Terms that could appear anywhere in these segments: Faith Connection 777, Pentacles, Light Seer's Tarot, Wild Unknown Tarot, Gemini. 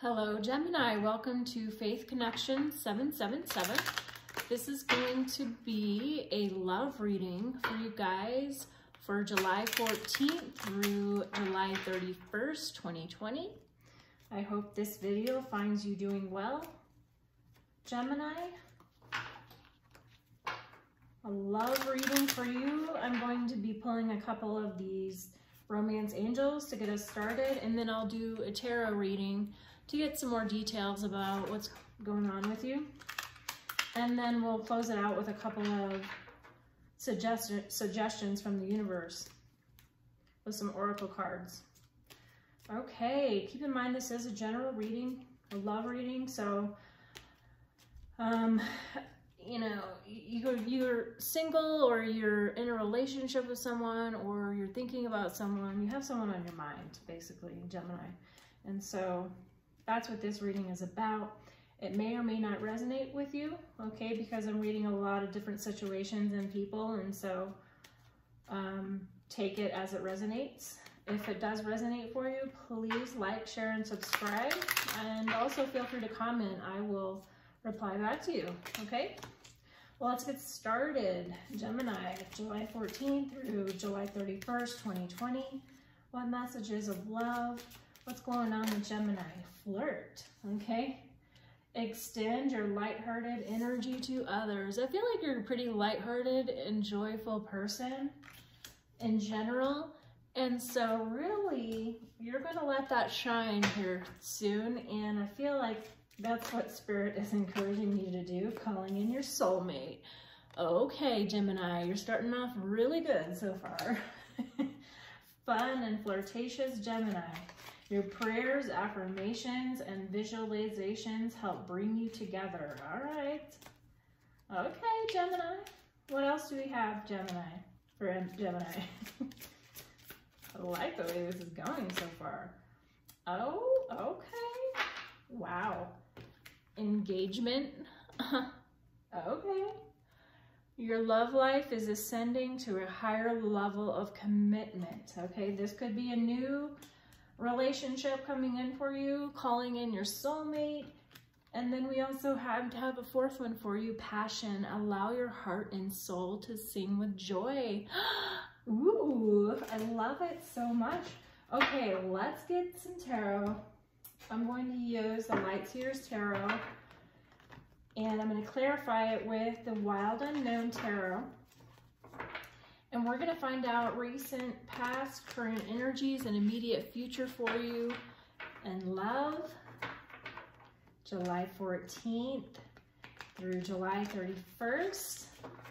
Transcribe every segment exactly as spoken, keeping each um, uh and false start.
Hello Gemini, welcome to Faith Connection seven seven seven. This is going to be a love reading for you guys for July fourteenth through July thirty-first, twenty twenty. I hope this video finds you doing well, Gemini. A love reading for you. I'm going to be pulling a couple of these romance angels to get us started, and then I'll do a tarot reading to get some more details about what's going on with you. And then we'll close it out with a couple of suggest suggestions from the universe with some oracle cards. Okay, keep in mind this is a general reading, a love reading, so um, you know, you're, you're single or you're in a relationship with someone or you're thinking about someone, you have someone on your mind, basically, Gemini. And so that's what this reading is about. It may or may not resonate with you, okay, because I'm reading a lot of different situations and people, and so um, take it as it resonates. If it does resonate for you, please like, share, and subscribe, and also feel free to comment. I will reply back to you, okay? Well, let's get started. Gemini, July fourteenth through July thirty-first, twenty twenty. What messages of love? What's going on with Gemini? Flirt, okay? Extend your lighthearted energy to others. I feel like you're a pretty lighthearted and joyful person in general. And so really, you're gonna let that shine here soon. And I feel like that's what Spirit is encouraging you to do, calling in your soulmate. Okay, Gemini, you're starting off really good so far. Fun and flirtatious, Gemini. Your prayers, affirmations, and visualizations help bring you together. All right. Okay, Gemini. What else do we have, Gemini? For Gemini. I like the way this is going so far. Oh, okay. Wow. Engagement. Okay. Your love life is ascending to a higher level of commitment. Okay, this could be a new relationship coming in for you, calling in your soulmate. And then we also have to have a fourth one for you, passion. Allow your heart and soul to sing with joy. Ooh, I love it so much. Okay, let's get some tarot. I'm going to use the Light Seer's Tarot, and I'm going to clarify it with the Wild Unknown Tarot. And we're going to find out recent, past, current energies, and immediate future for you. And love, July fourteenth through July thirty-first.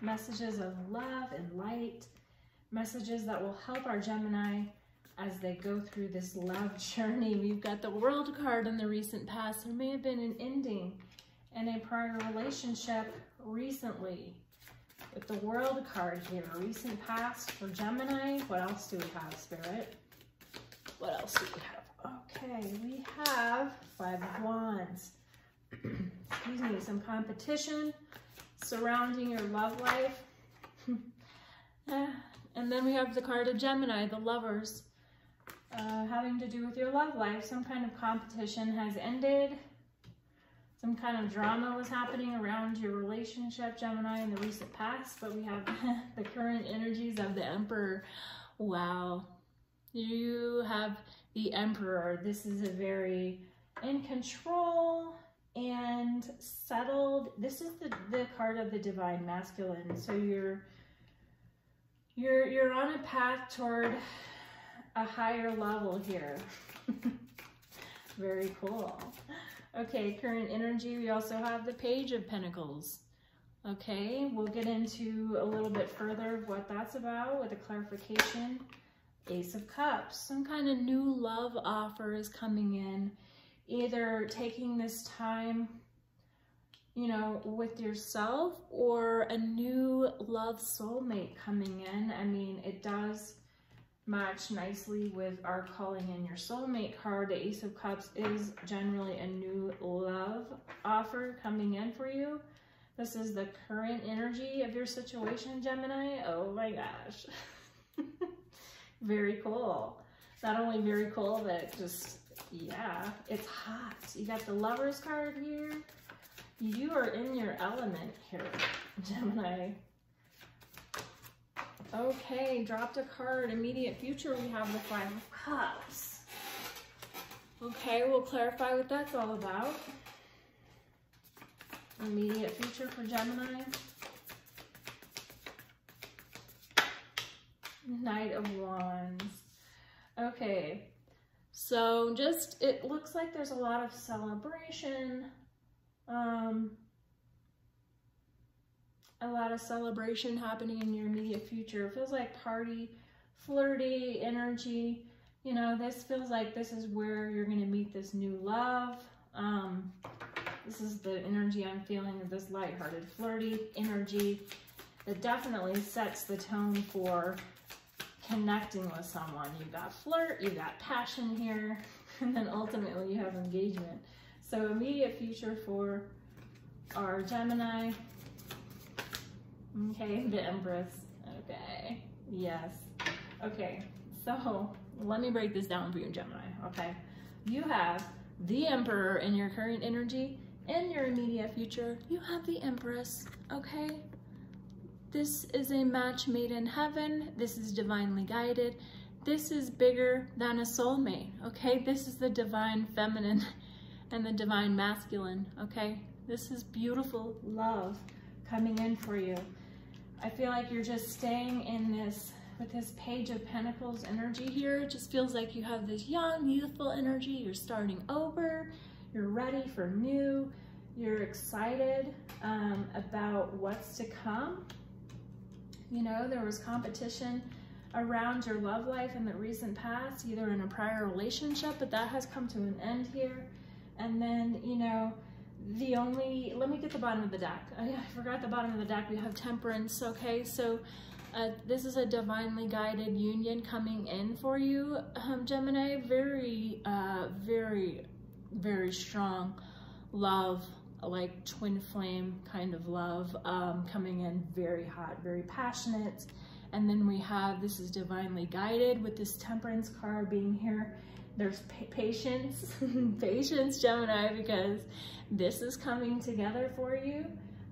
Messages of love and light. Messages that will help our Gemini as they go through this love journey. We've got the World card in the recent past. There may have been an ending in a prior relationship recently. With the World card here, recent past for Gemini. What else do we have, Spirit? What else do we have? Okay, we have Five of Wands. Excuse me, some competition surrounding your love life. And then we have the card of Gemini, the Lovers. Uh, having to do with your love life, some kind of competition has ended. Some kind of drama was happening around your relationship, Gemini, in the recent past, but we have the current energies of the Emperor. Wow. You have the Emperor. This is a very in control and settled. This is the, the card of the Divine Masculine. So you're, you're, you're on a path toward a higher level here. Very cool. Okay, current energy, we also have the Page of Pentacles. Okay, we'll get into a little bit further of what that's about with a clarification. Ace of Cups, some kind of new love offer is coming in. Either taking this time, you know, with yourself, or a new love soulmate coming in. I mean, it does match nicely with our calling in your soulmate card. The Ace of Cups is generally a new love offer coming in for you. This is the current energy of your situation, Gemini. Oh my gosh. Very cool. Not only very cool, but just Yeah, it's hot. You got the Lovers card here. You are in your element here, Gemini. Okay, dropped a card. Immediate future, we have the Five of Cups. Okay, we'll clarify what that's all about. Immediate future for Gemini. Knight of Wands. Okay, so just, it looks like there's a lot of celebration. Um, a lot of celebration happening in your immediate future. It feels like party, flirty energy. You know, this feels like this is where you're going to meet this new love. Um, this is the energy I'm feeling of this lighthearted, flirty energy that definitely sets the tone for connecting with someone. You've got flirt, you've got passion here, and then ultimately you have engagement. So immediate future for our Gemini. Okay, the Empress. Okay, yes. Okay, so let me break this down for you, Gemini, okay? You have the Emperor in your current energy. In your immediate future, you have the Empress, okay? This is a match made in heaven. This is divinely guided. This is bigger than a soulmate, okay? This is the divine feminine and the divine masculine, okay? This is beautiful love coming in for you. I feel like you're just staying in this, with this Page of Pentacles energy here. It just feels like you have this young, youthful energy. You're starting over, you're ready for new, you're excited um, about what's to come. You know, there was competition around your love life in the recent past, either in a prior relationship, but that has come to an end here. And then, you know, the only, let me get the bottom of the deck. I forgot the bottom of the deck. We have Temperance, okay? So uh, this is a divinely guided union coming in for you, um, Gemini. Very, uh, very, very strong love, like twin flame kind of love, um, coming in very hot, very passionate. And then we have, this is divinely guided with this Temperance card being here. There's patience, patience, Gemini, because this is coming together for you.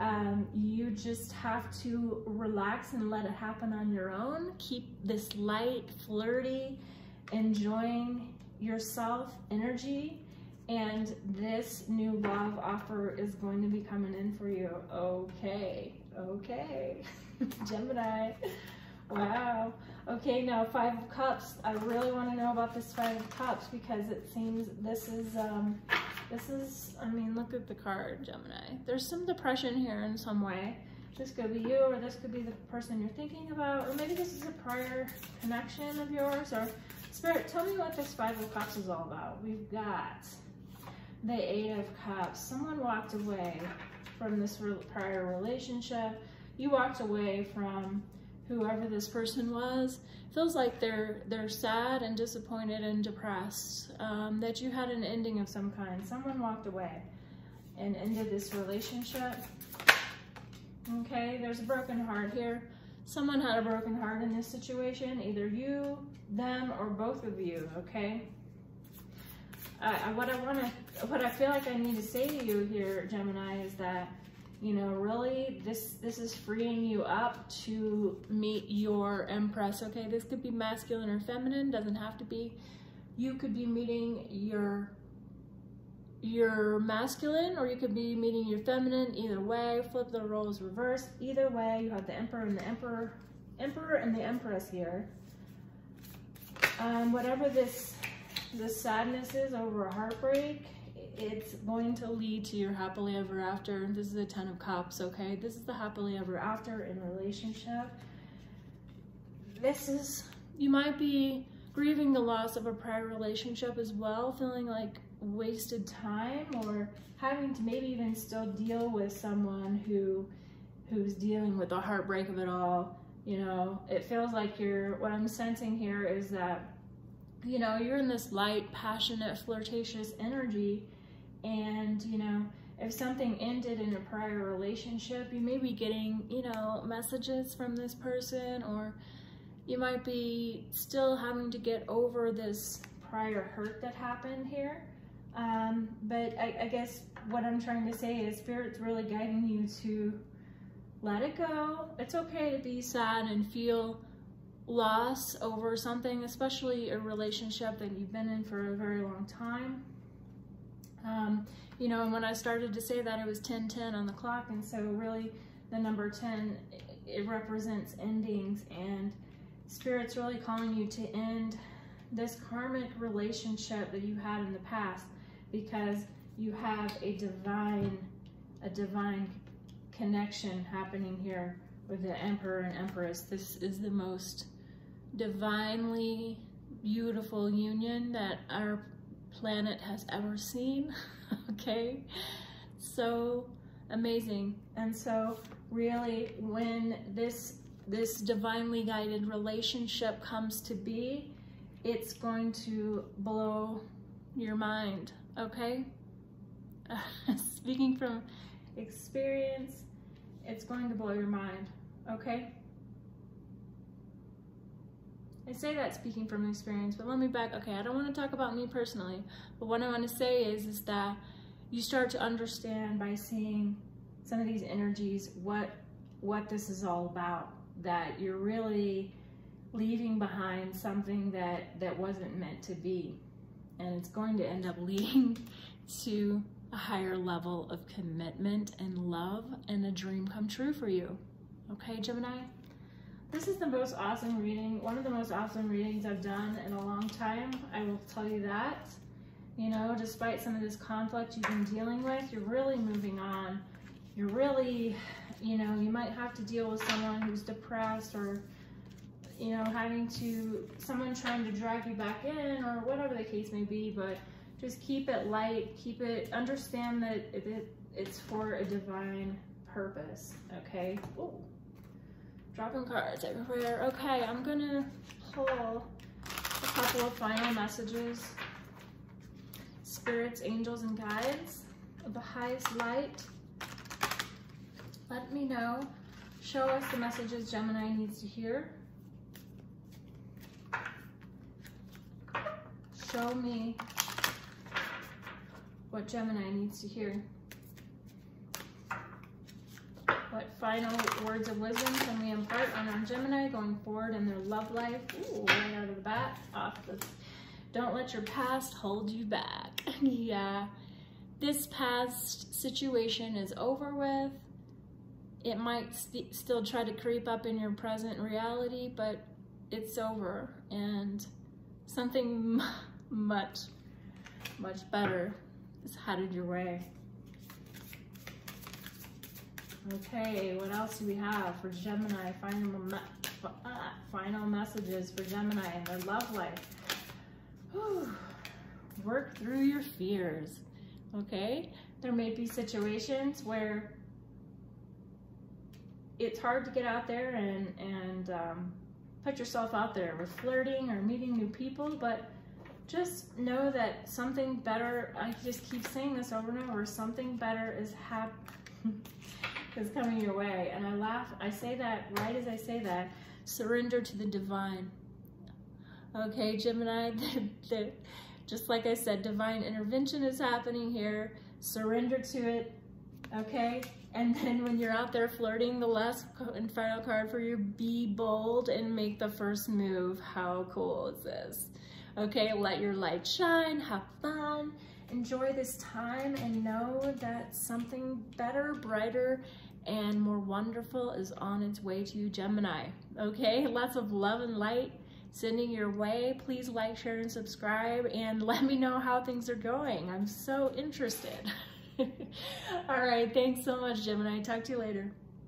Um, you just have to relax and let it happen on your own. Keep this light, flirty, enjoying yourself energy. And this new love offer is going to be coming in for you. Okay, okay, Gemini. Wow. Okay, now Five of Cups. I really want to know about this Five of Cups, because it seems this is, um, this is, I mean, look at the card, Gemini. There's some depression here in some way. This could be you, or this could be the person you're thinking about, or maybe this is a prior connection of yours, or Spirit, tell me what this Five of Cups is all about. We've got the Eight of Cups. Someone walked away from this prior relationship. You walked away from whoever this person was. Feels like they're they're sad and disappointed and depressed, um, that you had an ending of some kind. Someone walked away and ended this relationship. Okay, there's a broken heart here. Someone had a broken heart in this situation, either you, them, or both of you, okay? Uh, what I want to, what I feel like I need to say to you here, Gemini, is that, you know, really, this this is freeing you up to meet your Empress, okay? This could be masculine or feminine, doesn't have to be. You could be meeting your, your masculine, or you could be meeting your feminine. Either way, flip the roles, reverse. Either way, you have the Emperor and the Emperor, Emperor and the Empress here. Um, whatever this, this sadness is over a heartbreak, it's going to lead to your happily ever after. This is the Ten of Cups, okay? This is the happily ever after in relationship. This is, you might be grieving the loss of a prior relationship as well, feeling like wasted time, or having to maybe even still deal with someone who who's dealing with the heartbreak of it all. You know, it feels like you're, what I'm sensing here is that, you know, you're in this light, passionate, flirtatious energy. And, you know, if something ended in a prior relationship, you may be getting, you know, messages from this person, or you might be still having to get over this prior hurt that happened here. Um, but I, I guess what I'm trying to say is Spirit's really guiding you to let it go. It's okay to be sad and feel loss over something, especially a relationship that you've been in for a very long time. Um, you know, and when I started to say that, it was ten ten on the clock, and so really the number ten, it represents endings, and Spirit's really calling you to end this karmic relationship that you had in the past, because you have a divine, a divine connection happening here with the Emperor and Empress. This is the most divinely beautiful union that our planet has ever seen. Okay, so amazing. And so really, when this this divinely guided relationship comes to be, it's going to blow your mind, okay? Uh, speaking from experience, it's going to blow your mind, okay? I say that speaking from experience, but let me back, okay, I don't want to talk about me personally, but what I want to say is, is that you start to understand by seeing some of these energies what, what this is all about, that you're really leaving behind something that, that wasn't meant to be. And it's going to end up leading to a higher level of commitment and love and a dream come true for you. Okay, Gemini? This is the most awesome reading, one of the most awesome readings I've done in a long time. I will tell you that. You know, despite some of this conflict you've been dealing with, you're really moving on. You're really, you know, you might have to deal with someone who's depressed, or you know, having to, someone trying to drag you back in, or whatever the case may be, but just keep it light, keep it, understand that it, it, it's for a divine purpose, okay? Ooh, dropping cards everywhere. Okay, I'm gonna pull a couple of final messages. Spirits, angels, and guides of the highest light, let me know. Show us the messages Gemini needs to hear. Show me what Gemini needs to hear. What final words of wisdom can we impart on our Gemini going forward in their love life? Ooh, right out of the bat, off the, don't let your past hold you back. Yeah, this past situation is over with. It might st still try to creep up in your present reality, but it's over, and something much, much better is headed your way. Okay, what else do we have for Gemini? Final, me uh, final messages for Gemini and their love life. Whew. Work through your fears, okay? There may be situations where it's hard to get out there and, and um, put yourself out there with flirting or meeting new people, but just know that something better, I just keep saying this over and over, something better is hap is coming your way. And I laugh, I say that right as I say that. Surrender to the divine. Okay, Gemini, the, the, just like I said, divine intervention is happening here. Surrender to it, okay? And then when you're out there flirting, the last and final card for you, be bold and make the first move. How cool is this? Okay, let your light shine, have fun, enjoy this time, and know that something better, brighter, and more wonderful is on its way to you, Gemini. Okay, lots of love and light sending your way. Please like, share, and subscribe, and let me know how things are going. I'm so interested. All right, thanks so much, Gemini. Talk to you later.